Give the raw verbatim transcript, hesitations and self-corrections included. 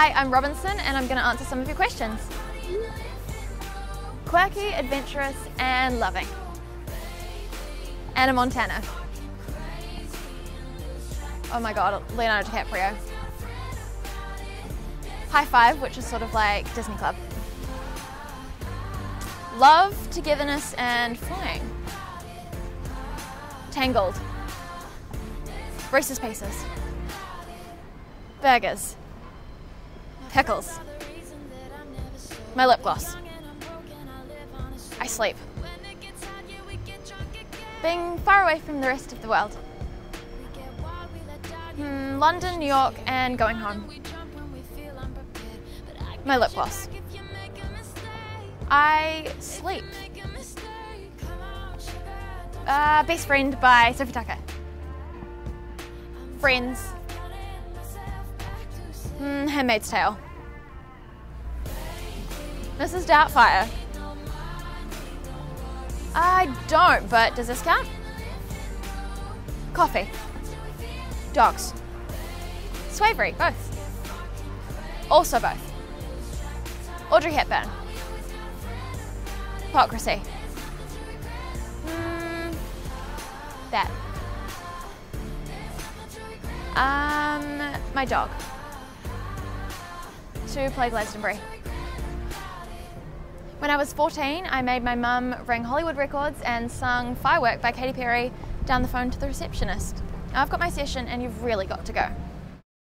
Hi, I'm Robinson and I'm going to answer some of your questions. Quirky, adventurous and loving. Anna Montana. Oh my god, Leonardo DiCaprio. High Five, which is sort of like Disney Club. Love, togetherness and flying. Tangled. Reese's Pieces. Burgers. Pickles. My lip gloss. I sleep. Being far away from the rest of the world. Mm, London, New York and going home. My lip gloss. I sleep. Uh, Best Friend by Sophie Tucker. Friends. Mm, Handmaid's Tale. Missus Doubtfire. I don't, but does this count? Coffee. Dogs. Slavery, both. Also both. Audrey Hepburn. Hypocrisy. Mm, that. Um, my dog. To play Glastonbury. When I was fourteen, I made my mum ring Hollywood Records and sung Firework by Katy Perry down the phone to the receptionist. Now I've got my session and you've really got to go.